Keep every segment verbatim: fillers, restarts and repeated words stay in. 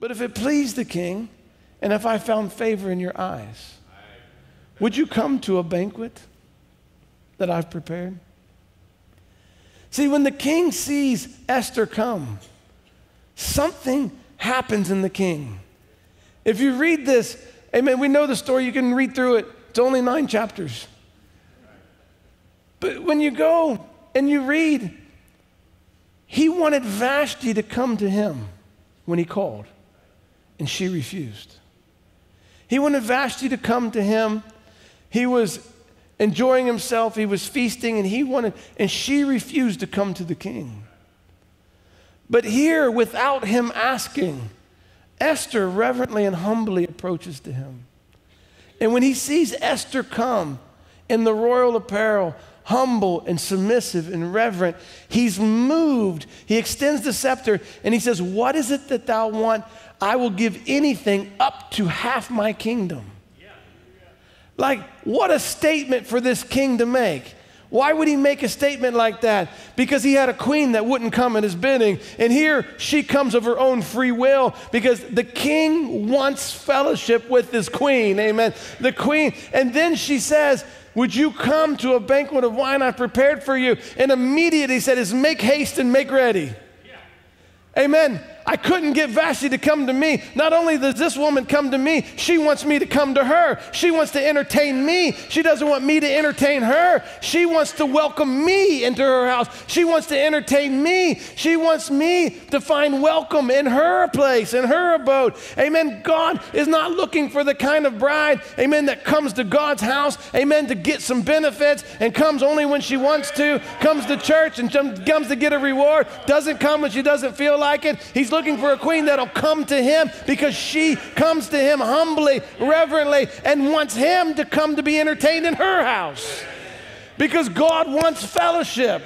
But if it pleased the king, and if I found favor in your eyes, would you come to a banquet that I've prepared? See, when the king sees Esther come, something happens in the king. If you read this, amen, we know the story, you can read through it. It's only nine chapters. But when you go and you read, he wanted Vashti to come to him when he called, and she refused. He wanted Vashti to come to him. He was enjoying himself, he was feasting, and he wanted, and she refused to come to the king. But here, without him asking, Esther reverently and humbly approaches to him. And when he sees Esther come in the royal apparel, humble and submissive and reverent, he's moved. He extends the scepter and he says, "What is it that thou want? I will give anything up to half my kingdom." Yeah. Like, what a statement for this king to make. Why would he make a statement like that? Because he had a queen that wouldn't come at his bidding. And here she comes of her own free will because the king wants fellowship with his queen. Amen. The queen. And then she says, "Would you come to a banquet of wine I've prepared for you?" And immediately he said, is make haste and make ready. Yeah. Amen. I couldn't get Vashti to come to me. Not only does this woman come to me, she wants me to come to her. She wants to entertain me. She doesn't want me to entertain her. She wants to welcome me into her house. She wants to entertain me. She wants me to find welcome in her place, in her abode. Amen. God is not looking for the kind of bride, amen, that comes to God's house, amen, to get some benefits and comes only when she wants to, comes to church and comes to get a reward, doesn't come when she doesn't feel like it. He's looking looking for a queen that'll come to him because she comes to him humbly, reverently, and wants him to come to be entertained in her house because God wants fellowship.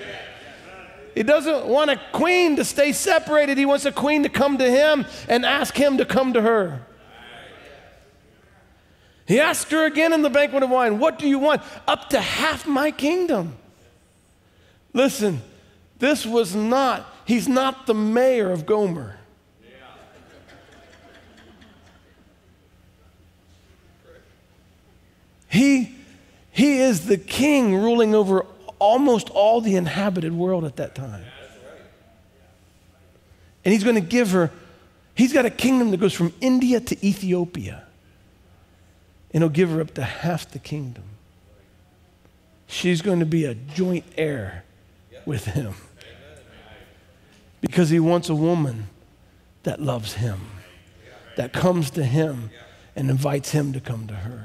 He doesn't want a queen to stay separated. He wants a queen to come to him and ask him to come to her. He asked her again in the banquet of wine, "What do you want? Up to half my kingdom." Listen, this was not, he's not the mayor of Gomorrah. He, he is the king ruling over almost all the inhabited world at that time. And he's going to give her, he's got a kingdom that goes from India to Ethiopia. And he'll give her up to half the kingdom. She's going to be a joint heir with him because he wants a woman that loves him, that comes to him and invites him to come to her.